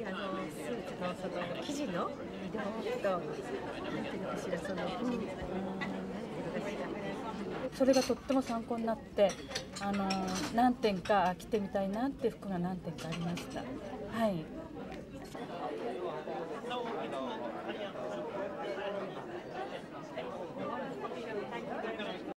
生地の移動と、なんていうのかしら、その、それがとっても参考になって、何点か着てみたいなって服が何点かありました。はい。